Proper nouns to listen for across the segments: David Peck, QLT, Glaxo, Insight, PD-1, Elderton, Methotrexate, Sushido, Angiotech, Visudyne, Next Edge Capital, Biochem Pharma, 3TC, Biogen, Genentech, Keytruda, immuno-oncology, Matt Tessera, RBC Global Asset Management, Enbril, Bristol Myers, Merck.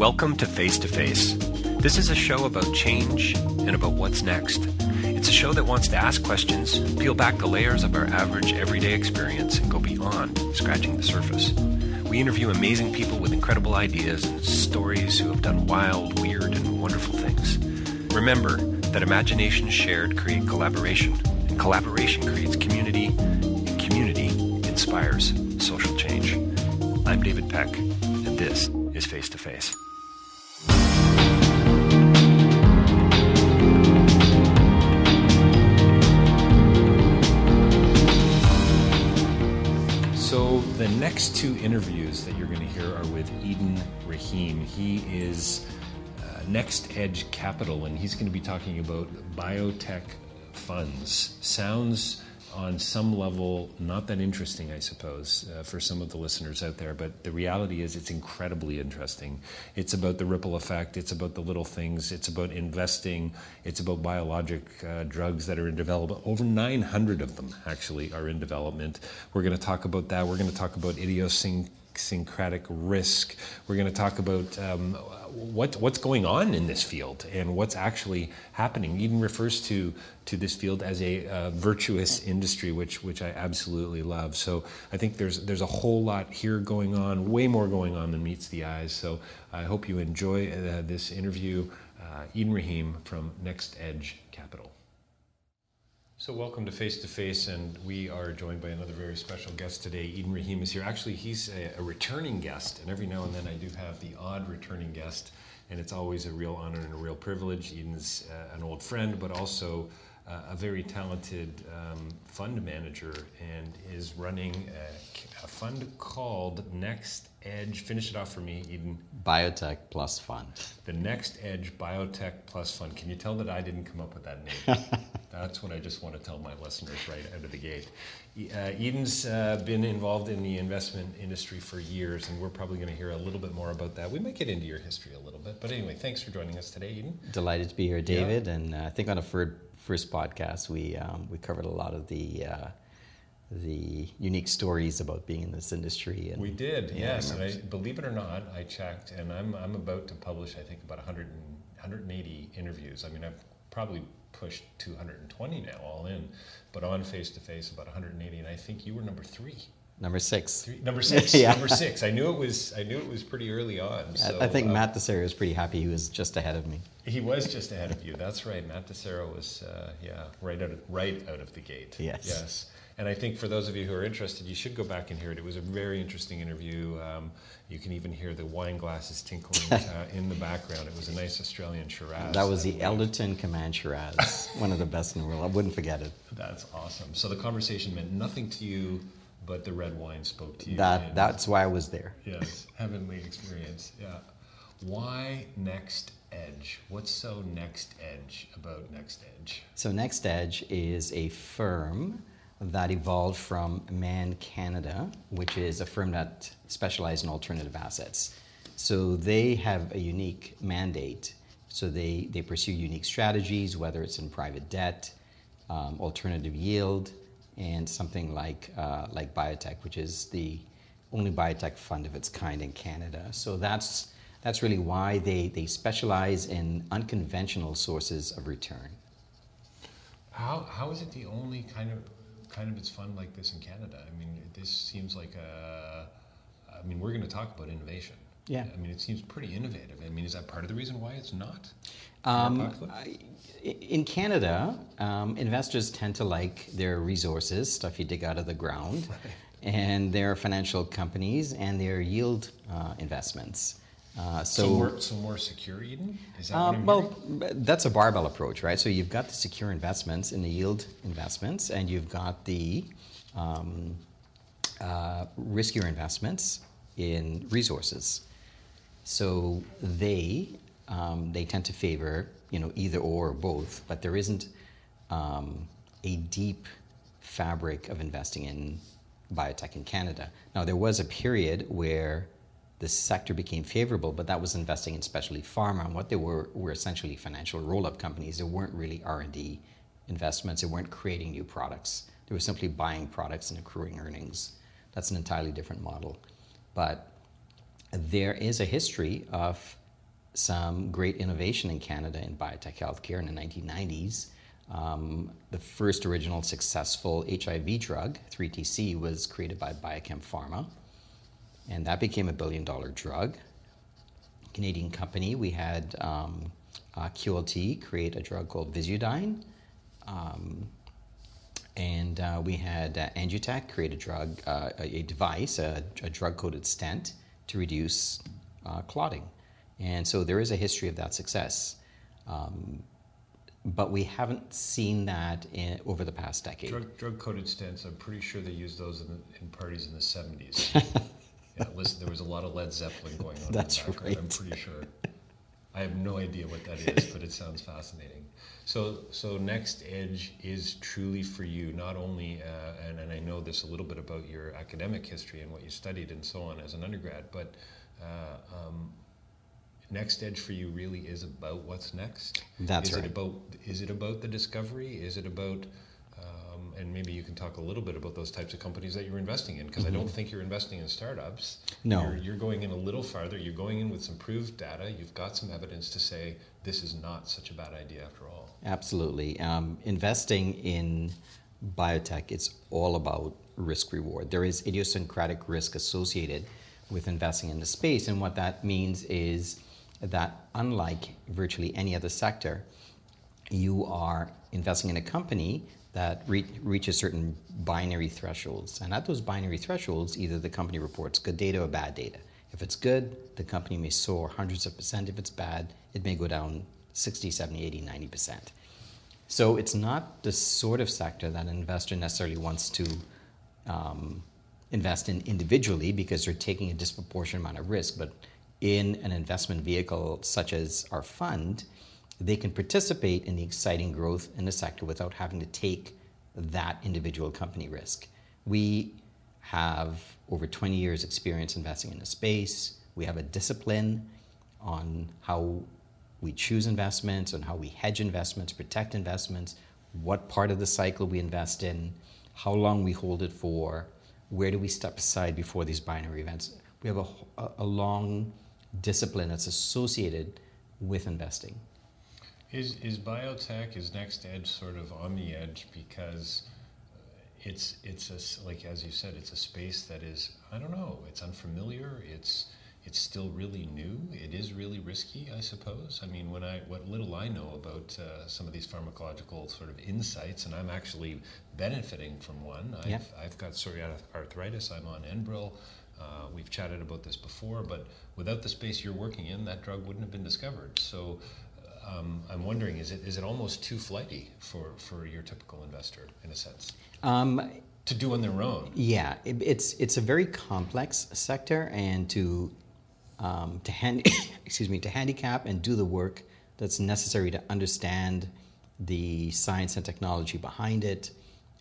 Welcome to Face to Face. This is a show about change and about what's next. It's a show that wants to ask questions, peel back the layers of our average everyday experience, and go beyond scratching the surface. We interview amazing people with incredible ideas and stories who have done wild, weird, and wonderful things. Remember that imagination shared creates collaboration, and collaboration creates community, and community inspires social change. I'm David Peck, and this is Face to Face. So the next two interviews that you're going to hear are with Eden Rahim. He is Next Edge Capital, and he's going to be talking about biotech funds. Sounds on some level not that interesting, I suppose, for some of the listeners out there, but the reality is it's incredibly interesting. It's about the ripple effect, it's about the little things, it's about investing, it's about biologic drugs that are in development. Over 900 of them actually are in development. We're going to talk about that. We're going to talk about idiosyncratic risk. We're going to talk about what's going on in this field and what's actually happening. Eden refers to this field as a virtuous industry, which I absolutely love. So I think there's a whole lot here going on, way more going on than meets the eyes. So I hope you enjoy this interview. Eden Rahim from Next Edge Capital. So welcome to Face, and we are joined by another very special guest today. Eden Rahim is here. Actually, he's a returning guest, and every now and then I do have the odd returning guest, and it's always a real honor and a real privilege. Eden's an old friend, but also a very talented fund manager, and is running a fund called Next Edge. Finish it off for me, Eden. Biotech Plus Fund. The Next Edge Biotech Plus Fund. Can you tell that I didn't come up with that name? That's what I just want to tell my listeners right out of the gate. Eden's been involved in the investment industry for years, and we're probably going to hear a little bit more about that. We might get into your history a little bit, but anyway, thanks for joining us today, Eden. Delighted to be here, David. Yeah. And I think on a first podcast, we covered a lot of the unique stories about being in this industry. And, we did, yes. And I, believe it or not, I checked, and I'm about to publish, I think, about 180 interviews. I mean, I've probably pushed 220 now, all in, but on Face to Face, about 180, and I think you were number six. Yeah. Number six. I knew it was pretty early on. So, I think Matt Tessera was pretty happy. He was just ahead of me. He was just ahead of you. That's right. Matt Tessera was right out of the gate. Yes. And I think for those of you who are interested, you should go back and hear it. It was a very interesting interview. You can even hear the wine glasses tinkling in the background. It was a nice Australian Shiraz. That was the Elderton Command Shiraz, one of the best in the world. I wouldn't forget it. That's awesome. So the conversation meant nothing to you, but the red wine spoke to you. That's why I was there. Yes, heavenly experience, yeah. Why Next Edge? What's so Next Edge about Next Edge? So Next Edge is a firm that evolved from Man Canada, which is a firm that specializes in alternative assets. So they have a unique mandate. So they pursue unique strategies, whether it's in private debt, alternative yield, and something like biotech, which is the only biotech fund of its kind in Canada. So that's really why they specialize in unconventional sources of return. How is it the only kind of its fund like this in Canada? I mean, this seems like we're going to talk about innovation. Yeah. I mean, it seems pretty innovative. I mean, is that part of the reason why it's not? In Canada, investors tend to like their resources, stuff you dig out of the ground, right, and their financial companies and their yield investments. So more secure, Eden? Is that what I'm hearing? That's a barbell approach, right? So you've got the secure investments and the yield investments, and you've got the riskier investments in resources. So they tend to favor, either or both, but there isn't a deep fabric of investing in biotech in Canada. Now, there was a period where the sector became favorable, but that was investing in specialty pharma, and what they were essentially financial roll-up companies. They weren't really R&D investments. They weren't creating new products. They were simply buying products and accruing earnings. That's an entirely different model. But there is a history of some great innovation in Canada in biotech healthcare in the 1990s. The first original successful HIV drug, 3TC, was created by Biochem Pharma, and that became a billion-dollar drug. Canadian company, we had QLT create a drug called Visudyne, and we had Angiotech create a drug-coated stent to reduce clotting. And so there is a history of that success. But we haven't seen that over the past decade. Drug-coated stents, I'm pretty sure they used those in parties in the 70s. Yeah, listen, there was a lot of Led Zeppelin going on. That's in the background, right. I'm pretty sure. I have no idea what that is, but it sounds fascinating. So Next Edge is truly for you, not only, and I know this a little bit about your academic history and what you studied and so on as an undergrad, but Next Edge for you really is about what's next. That's right. Is it about the discovery? Is it about, and maybe you can talk a little bit about those types of companies that you're investing in, because mm-hmm. I don't think you're investing in startups. No. You're going in a little farther. You're going in with some proved data. You've got some evidence to say this is not such a bad idea after all. Absolutely. Investing in biotech, it's all about risk reward. There is idiosyncratic risk associated with investing in the space, and what that means is that unlike virtually any other sector, you are investing in a company that reaches certain binary thresholds, and at those binary thresholds, either the company reports good data or bad data. If it's good, the company may soar hundreds of percent. If it's bad, it may go down 60, 70, 80, 90%. So it's not the sort of sector that an investor necessarily wants to invest in individually, because they're taking a disproportionate amount of risk. But in an investment vehicle such as our fund, they can participate in the exciting growth in the sector without having to take that individual company risk. We have over 20 years experience investing in the space. We have a discipline on how we choose investments, on how we hedge investments, protect investments, what part of the cycle we invest in, how long we hold it for, where do we step aside before these binary events. We have a long discipline that's associated with investing. Is biotech, is Next Edge sort of on the edge because it's like, as you said, it's a space that is, I don't know, it's unfamiliar, it's still really new, it is really risky, I suppose. I mean, what little I know about some of these pharmacological sort of insights, and I'm actually benefiting from one. I've got psoriatic arthritis, I'm on Enbril. We've chatted about this before, but without the space you're working in, that drug wouldn't have been discovered. So I'm wondering, is it almost too flighty for your typical investor, in a sense? To do on their own? Yeah, it's a very complex sector, and to handicap and do the work that's necessary to understand the science and technology behind it,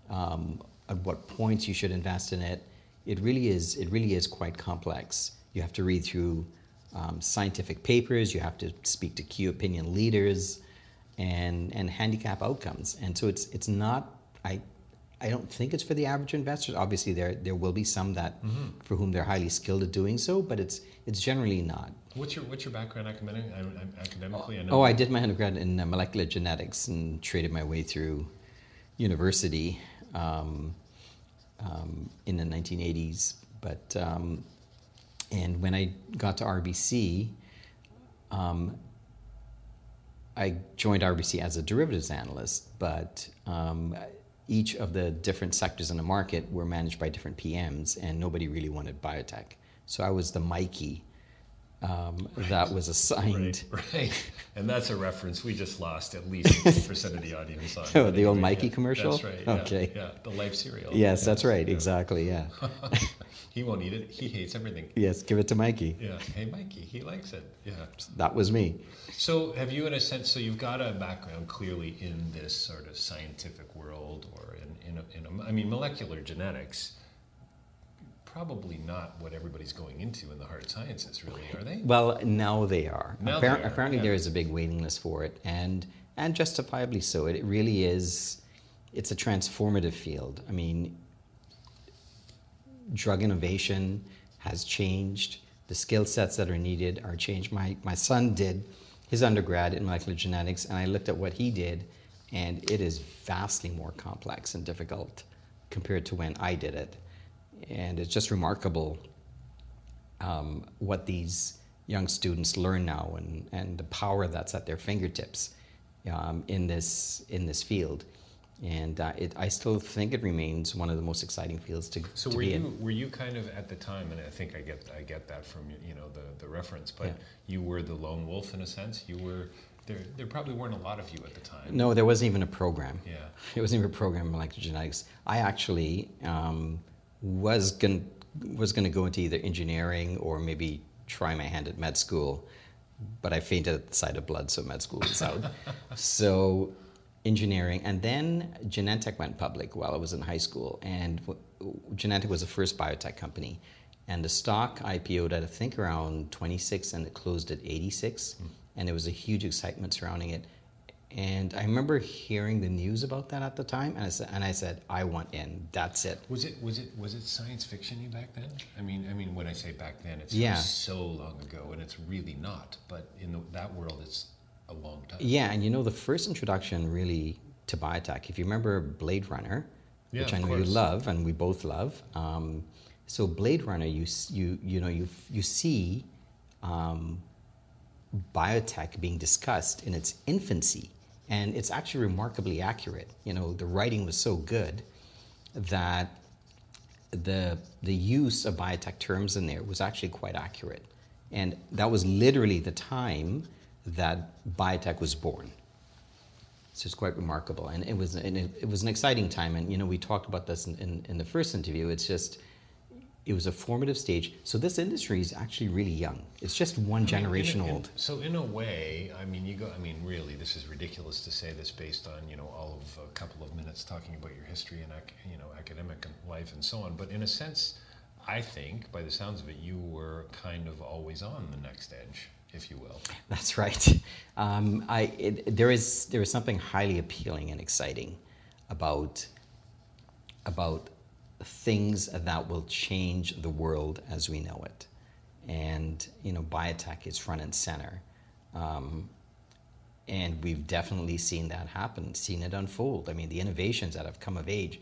at what points you should invest in it. It really is quite complex. You have to read through scientific papers. You have to speak to key opinion leaders, and handicap outcomes. And so it's not. I don't think it's for the average investors. Obviously, there will be some that mm-hmm. for whom they're highly skilled at doing so, but it's generally not. What's your background academically? I did my undergrad in molecular genetics and traded my way through university in the 1980s. But and when I got to RBC, I joined RBC as a derivatives analyst, but each of the different sectors in the market were managed by different PMs, and nobody really wanted biotech. So I was the Mikey that was assigned. Right. And that's a reference. We just lost at least 50% of the audience on. Oh, the old Mikey commercial? That's right. Yeah, okay. Yeah, the Life cereal. Yes, that's right. Yeah. Exactly, yeah. He won't eat it. He hates everything. Yes, give it to Mikey. Yeah. Hey, Mikey, he likes it. Yeah. That was me. So have you, in a sense, so you've got a background clearly in this sort of scientific world, or in molecular genetics, probably not what everybody's going into in the hard sciences, really, are they? Well, now they are. Apparently yeah. There is a big waiting list for it, and justifiably so. It really is, it's a transformative field. I mean, drug innovation has changed. the skill sets that are needed are changed. My son did his undergrad in molecular genetics, and I looked at what he did, and it is vastly more complex and difficult compared to when I did it. And it's just remarkable what these young students learn now, and the power that's at their fingertips in this field. And I still think it remains one of the most exciting fields to be in. So were you kind of at the time, and I think I get that from the reference, but yeah, you were the lone wolf in a sense. You were there probably weren't a lot of you at the time. No, there wasn't even a program. Yeah, it wasn't even a program in molecular genetics. I actually was gonna go into either engineering or maybe try my hand at med school, but I fainted at the sight of blood, so med school was out. So engineering, and then Genentech went public while I was in high school, and Genentech was the first biotech company, and the stock IPO'd at I think around 26 and it closed at 86. And there was a huge excitement surrounding it, and I remember hearing the news about that at the time, and I said I want in, that's it. Was it science fiction-y back then? I mean when I say back then, it's yeah, so long ago, and it's really not, but in that world it's a long time. Yeah, and the first introduction really to biotech, if you remember Blade Runner, yeah, which I know you love and we both love. So Blade Runner, you see biotech being discussed in its infancy, and it's actually remarkably accurate. The writing was so good that the use of biotech terms in there was actually quite accurate, and that was literally the time that biotech was born. So it's quite remarkable, and it was an exciting time. And we talked about this in the first interview. It was a formative stage. So this industry is actually really young. It's just one generation old. So in a way, really, this is ridiculous to say this based on all of a couple of minutes talking about your history and academic life and so on. But in a sense, I think by the sounds of it, you were kind of always on the next edge, if you will. That's right. There is something highly appealing and exciting about things that will change the world as we know it, and biotech is front and center, and we've definitely seen that happen, seen it unfold. The innovations that have come of age.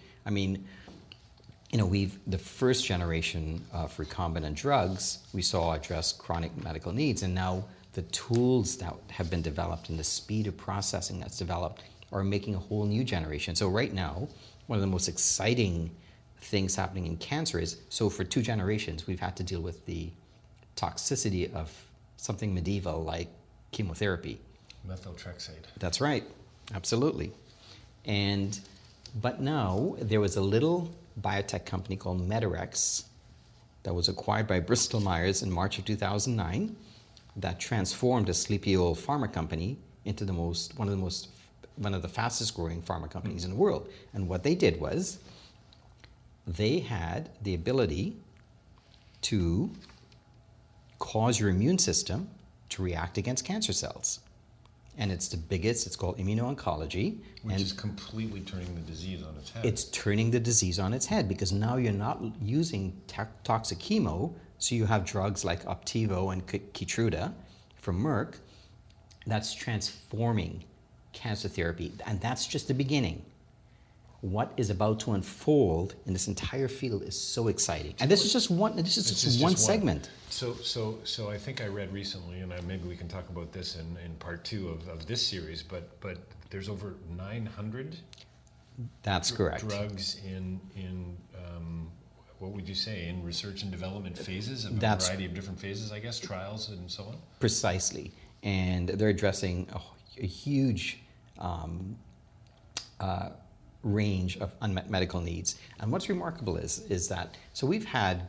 The first generation of recombinant drugs we saw address chronic medical needs, and now the tools that have been developed and the speed of processing that's developed are making a whole new generation. So right now, one of the most exciting things happening in cancer is, so for 2 generations, we've had to deal with the toxicity of something medieval like chemotherapy. Methotrexate. That's right, absolutely. But now there was a little biotech company called Medarex that was acquired by Bristol Myers in March of 2009 that transformed a sleepy old pharma company into one of the fastest growing pharma companies in the world. And what they did was they had the ability to cause your immune system to react against cancer cells. And it's the biggest, it's called immuno-oncology. Which is completely turning the disease on its head. It's turning the disease on its head, because now you're not using toxic chemo, so you have drugs like Opdivo and Keytruda from Merck that's transforming cancer therapy, and that's just the beginning. What is about to unfold in this entire field is so exciting, and this is just one. This is just one segment. So I think I read recently, and maybe we can talk about this in part 2 of this series. But there's over 900. That's correct. Drugs in what would you say, in research and development phases of a variety of different phases, I guess, trials and so on. Precisely, and they're addressing a huge range of unmet medical needs. And what's remarkable is that, so we've had,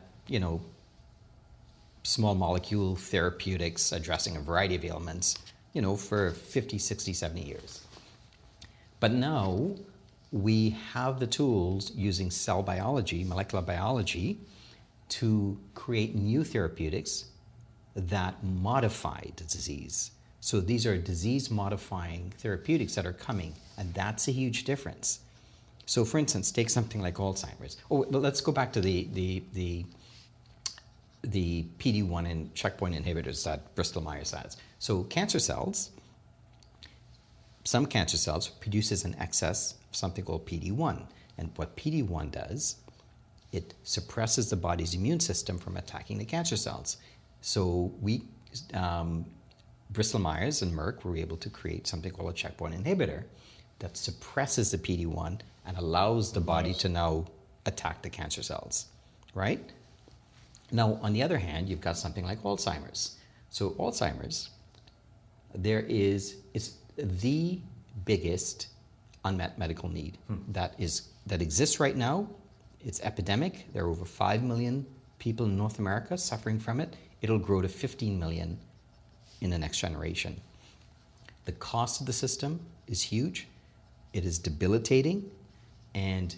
small molecule therapeutics addressing a variety of ailments, for 50, 60, 70 years. But now we have the tools using cell biology, molecular biology, to create new therapeutics that modify the disease. So these are disease-modifying therapeutics that are coming, and that's a huge difference. So, for instance, take something like Alzheimer's. Let's go back to the the PD-1 and checkpoint inhibitors that Bristol Myers has. So cancer cells, some cancer cells produces an excess of something called PD-1. And what PD-1 does, it suppresses the body's immune system from attacking the cancer cells. So we, Bristol Myers and Merck, were able to create something called a checkpoint inhibitor that suppresses the PD-1 and allows the body to now attack the cancer cells, right? Now, on the other hand, you've got something like Alzheimer's. So Alzheimer's, it's the biggest unmet medical need that exists right now. It's epidemic. There are over 5 million people in North America suffering from it. It'll grow to 15 million in the next generation. The cost of the system is huge. It is debilitating. And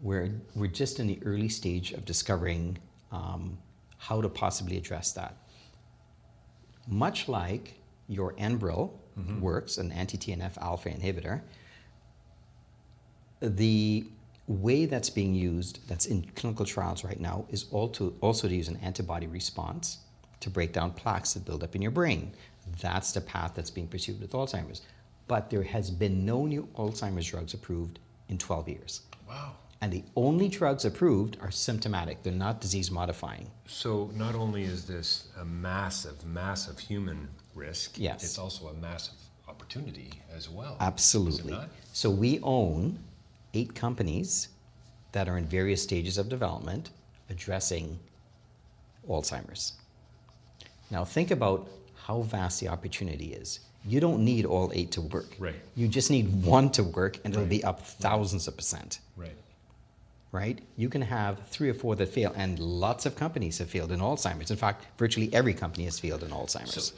we're just in the early stage of discovering how to possibly address that. Much like your Enbril works, an anti-TNF alpha inhibitor, the way that's being used, that's in clinical trials right now, is also to use an antibody response to break down plaques that build up in your brain. That's the path that's being pursued with Alzheimer's. But there has been no new Alzheimer's drugs approved in 12 years. Wow. And the only drugs approved are symptomatic. They're not disease-modifying. So not only is this a massive, massive human risk, yes, it's also a massive opportunity as well. Absolutely. Is it not? So we own 8 companies that are in various stages of development addressing Alzheimer's. Now think about how vast the opportunity is. You don't need all 8 to work. Right. You just need 1 to work, and it'll be up thousands of percent. Right. Right? You can have 3 or 4 that fail, and lots of companies have failed in Alzheimer's. In fact, virtually every company has failed in Alzheimer's.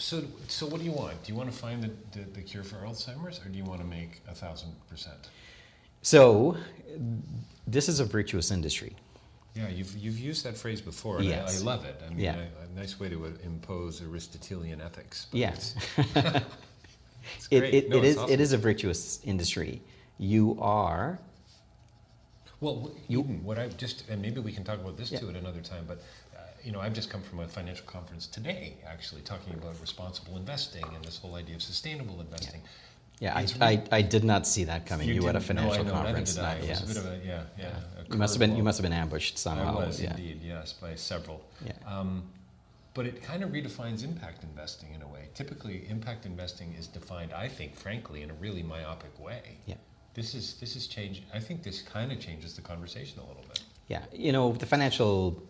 So what do you want? Do you want to find the cure for Alzheimer's, or do you want to make 1,000%? So this is a virtuous industry. Yeah, you've used that phrase before, and yes, I love it. I mean, a nice way to impose Aristotelian ethics. Yes. It's great. It is a virtuous industry. You are... Well, Eden, what I've just, and maybe we can talk about this too at another time, but I've just come from a financial conference today, actually, talking about responsible investing and this whole idea of sustainable investing. Yeah, I did not see that coming. You at a financial conference. No, I did. It was a bit of a, you must have been ambushed somehow. I was indeed, yes, by several. Yeah. But it kind of redefines impact investing in a way. Typically, impact investing is defined, I think, frankly, in a really myopic way. Yeah. This is changing. I think this kind of changes the conversation a little bit. Yeah, the financial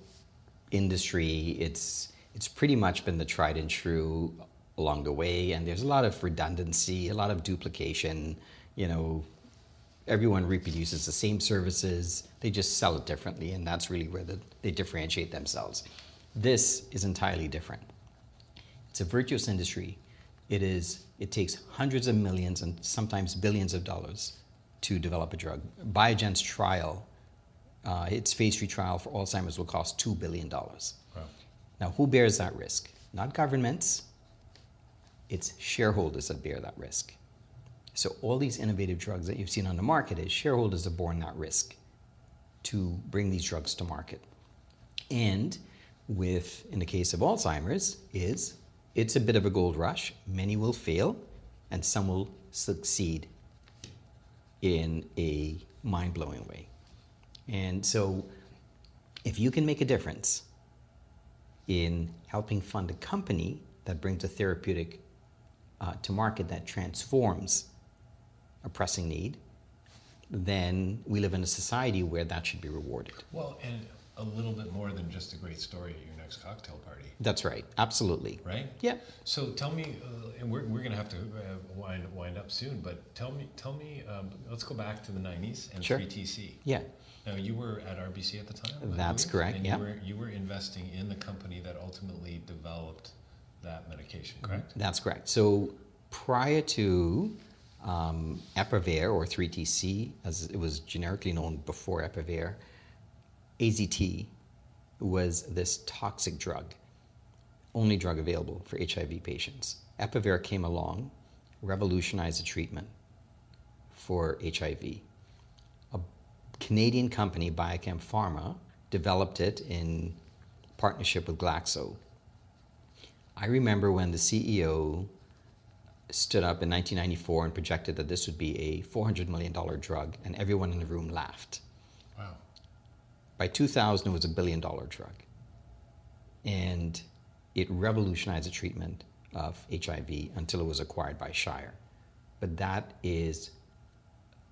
industry, it's pretty much been the tried and true along the way, and there's a lot of redundancy, a lot of duplication. Everyone reproduces the same services. They just sell it differently, and that's really where they differentiate themselves. This is entirely different. It's a virtuous industry. It takes hundreds of millions and sometimes billions of dollars to develop a drug. Biogen's trial, its phase 3 trial for Alzheimer's, will cost $2 billion. Wow. Now, who bears that risk? Not governments. It's shareholders that bear that risk. So all these innovative drugs that you've seen on the market, is shareholders have borne that risk to bring these drugs to market. And in the case of Alzheimer's, it's a bit of a gold rush. Many will fail, and some will succeed in a mind-blowing way. And so if you can make a difference in helping fund a company that brings a therapeutic to market that transforms a pressing need, then we live in a society where that should be rewarded. Well, and a little bit more than just a great story at your next cocktail party. That's right, absolutely. Right? Yeah. So tell me, and we're going to have to wind up soon, but tell me, let's go back to the 90s and 3TC. Yeah. Now, you were at RBC at the time? That's correct, and you were investing in the company that ultimately developed that medication, correct? That's correct. So prior to Epivir, or 3TC, as it was generically known before Epivir, AZT was this toxic drug, only drug available for HIV patients. Epivir came along, revolutionized the treatment for HIV. A Canadian company, Biochem Pharma, developed it in partnership with Glaxo. I remember when the CEO stood up in 1994 and projected that this would be a $400 million drug, and everyone in the room laughed. Wow. By 2000, it was a $1 billion drug. And it revolutionized the treatment of HIV until it was acquired by Shire. But that is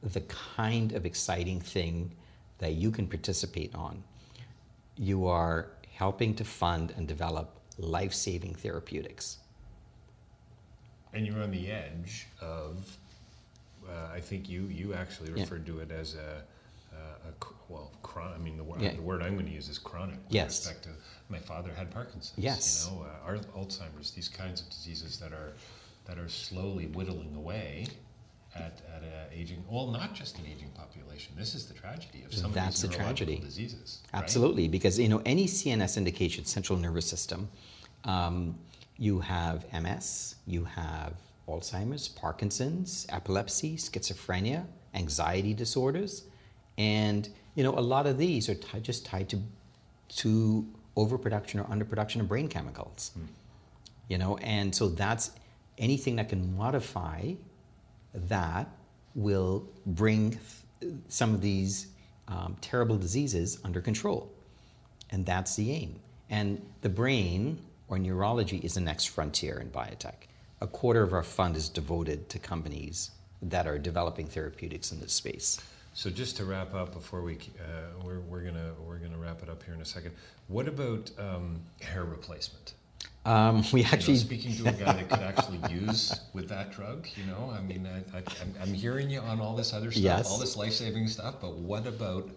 the kind of exciting thing that you can participate on. You are helping to fund and develop life-saving therapeutics. And you're on the edge of, I think you actually referred to it as chronic. I mean, the word I'm going to use is chronic. With respect to, my father had Parkinson's. Yes. You know, Alzheimer's, these kinds of diseases that are slowly whittling away at an aging, well, not just an aging population. This is the tragedy of some of these neurological diseases. Absolutely, right? Because any CNS indication, central nervous system, you have MS, you have Alzheimer's, Parkinson's, epilepsy, schizophrenia, anxiety disorders, and a lot of these are just tied to overproduction or underproduction of brain chemicals. Mm. And so that's anything that can modify that will bring some of these terrible diseases under control. And that's the aim. And the brain or neurology is the next frontier in biotech. 1/4 of our fund is devoted to companies that are developing therapeutics in this space. So just to wrap up before we're gonna wrap it up here in a second. What about hair replacement? We actually speaking to a guy that could actually use with that drug. I mean, I'm hearing you on all this other stuff, all this life-saving stuff. But what about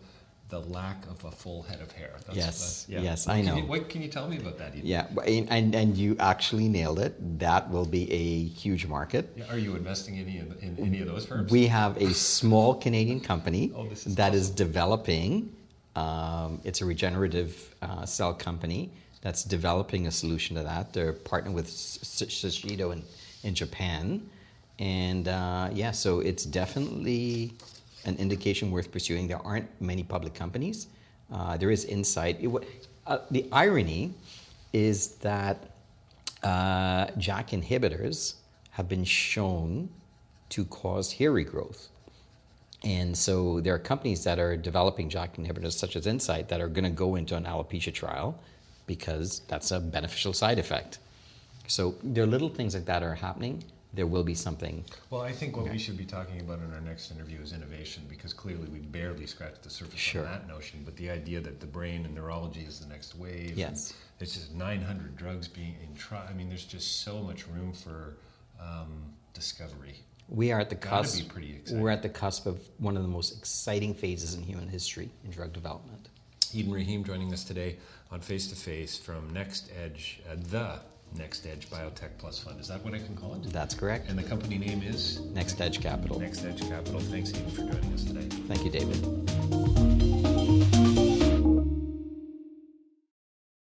the lack of a full head of hair? Yes, I know. What can you tell me about that? Eden? Yeah, and you actually nailed it. That will be a huge market. Yeah, are you investing in any of those firms? We have a small Canadian company that is developing. It's a regenerative cell company that's developing a solution to that. They're partnered with Sushido in Japan. And so it's definitely an indication worth pursuing. There aren't many public companies. There is Insight. The irony is that JAK inhibitors have been shown to cause hair regrowth. And so there are companies that are developing JAK inhibitors, such as Insight, that are going to go into an alopecia trial because that's a beneficial side effect. So there are little things like that are happening. There will be something. Well, I think what we should be talking about in our next interview is innovation, because clearly we barely scratched the surface on that notion, but the idea that the brain and neurology is the next wave. Yes. There's just 900 drugs being in trial. I mean, there's just so much room for discovery. We are at the cusp. That'd be pretty exciting. We're at the cusp of one of the most exciting phases in human history in drug development. Eden Rahim joining us today on Face to Face from Next Edge, the Next Edge Biotech Plus Fund. Is that what I can call it? That's correct. And the company name is? Next Edge Capital. Next Edge Capital. Thanks, Eden, for joining us today. Thank you, David.